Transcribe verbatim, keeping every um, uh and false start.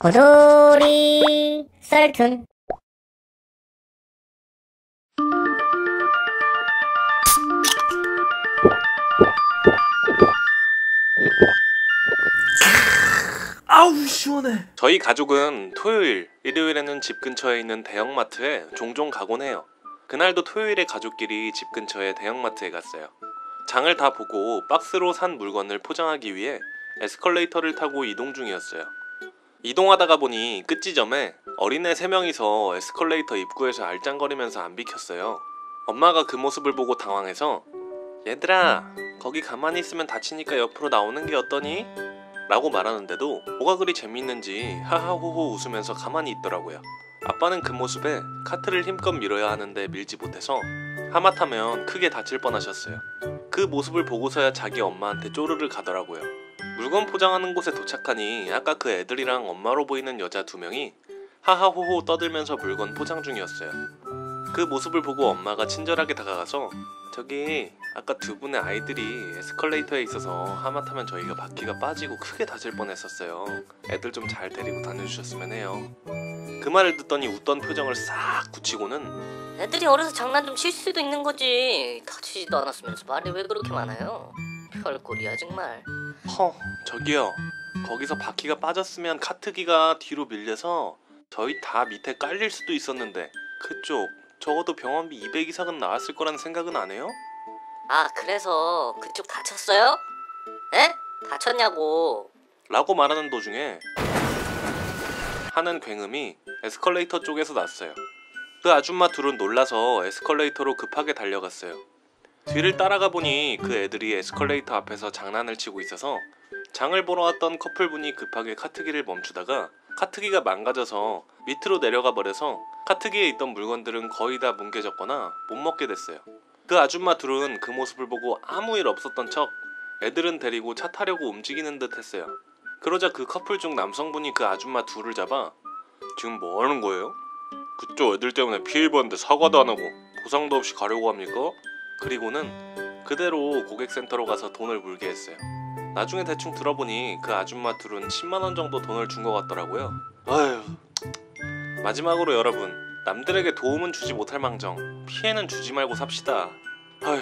호돌이 썰툰. 아우 시원해. 저희 가족은 토요일, 일요일에는 집 근처에 있는 대형마트에 종종 가곤 해요. 그날도 토요일에 가족끼리 집 근처의 대형마트에 갔어요. 장을 다 보고 박스로 산 물건을 포장하기 위해 에스컬레이터를 타고 이동 중이었어요. 이동하다가 보니 끝지점에 어린애 세 명이서 에스컬레이터 입구에서 알짱거리면서 안 비켰어요. 엄마가 그 모습을 보고 당황해서 얘들아, 거기 가만히 있으면 다치니까 옆으로 나오는 게 어떠니? 라고 말하는데도 뭐가 그리 재밌는지 하하호호 웃으면서 가만히 있더라고요. 아빠는 그 모습에 카트를 힘껏 밀어야 하는데 밀지 못해서 하마터면 크게 다칠 뻔하셨어요. 그 모습을 보고서야 자기 엄마한테 쪼르르 가더라고요. 물건 포장하는 곳에 도착하니 아까 그 애들이랑 엄마로 보이는 여자 두 명이 하하호호 떠들면서 물건 포장 중이었어요. 그 모습을 보고 엄마가 친절하게 다가가서 저기 아까 두 분의 아이들이 에스컬레이터에 있어서 하마터면 저희가 바퀴가 빠지고 크게 다칠 뻔했었어요. 애들 좀 잘 데리고 다녀주셨으면 해요. 그 말을 듣더니 웃던 표정을 싹 굳히고는 애들이 어려서 장난 좀 칠 수도 있는 거지. 다치지도 않았으면서 말이 왜 그렇게 많아요. 별꼴이야 정말. 허, 저기요. 거기서 바퀴가 빠졌으면 카트기가 뒤로 밀려서 저희 다 밑에 깔릴 수도 있었는데 그쪽 적어도 병원비 이백 이상은 나왔을 거라는 생각은 안 해요? 아, 그래서 그쪽 다쳤어요? 에? 다쳤냐고 라고 말하는 도중에 하는 굉음이 에스컬레이터 쪽에서 났어요. 그 아줌마 둘은 놀라서 에스컬레이터로 급하게 달려갔어요. 뒤를 따라가 보니 그 애들이 에스컬레이터 앞에서 장난을 치고 있어서 장을 보러 왔던 커플분이 급하게 카트기를 멈추다가 카트기가 망가져서 밑으로 내려가 버려서 카트기에 있던 물건들은 거의 다 뭉개졌거나 못 먹게 됐어요. 그 아줌마 둘은 그 모습을 보고 아무 일 없었던 척 애들은 데리고 차 타려고 움직이는 듯 했어요. 그러자 그 커플 중 남성분이 그 아줌마 둘을 잡아 지금 뭐 하는 거예요? 그쪽 애들 때문에 피해 입었는데 사과도 안 하고 보상도 없이 가려고 합니까? 그리고는 그대로 고객센터로 가서 돈을 물게 했어요. 나중에 대충 들어보니 그 아줌마 둘은 십만 원 정도 돈을 준 것 같더라고요. 아휴. 마지막으로 여러분, 남들에게 도움은 주지 못할 망정 피해는 주지 말고 삽시다. 아휴.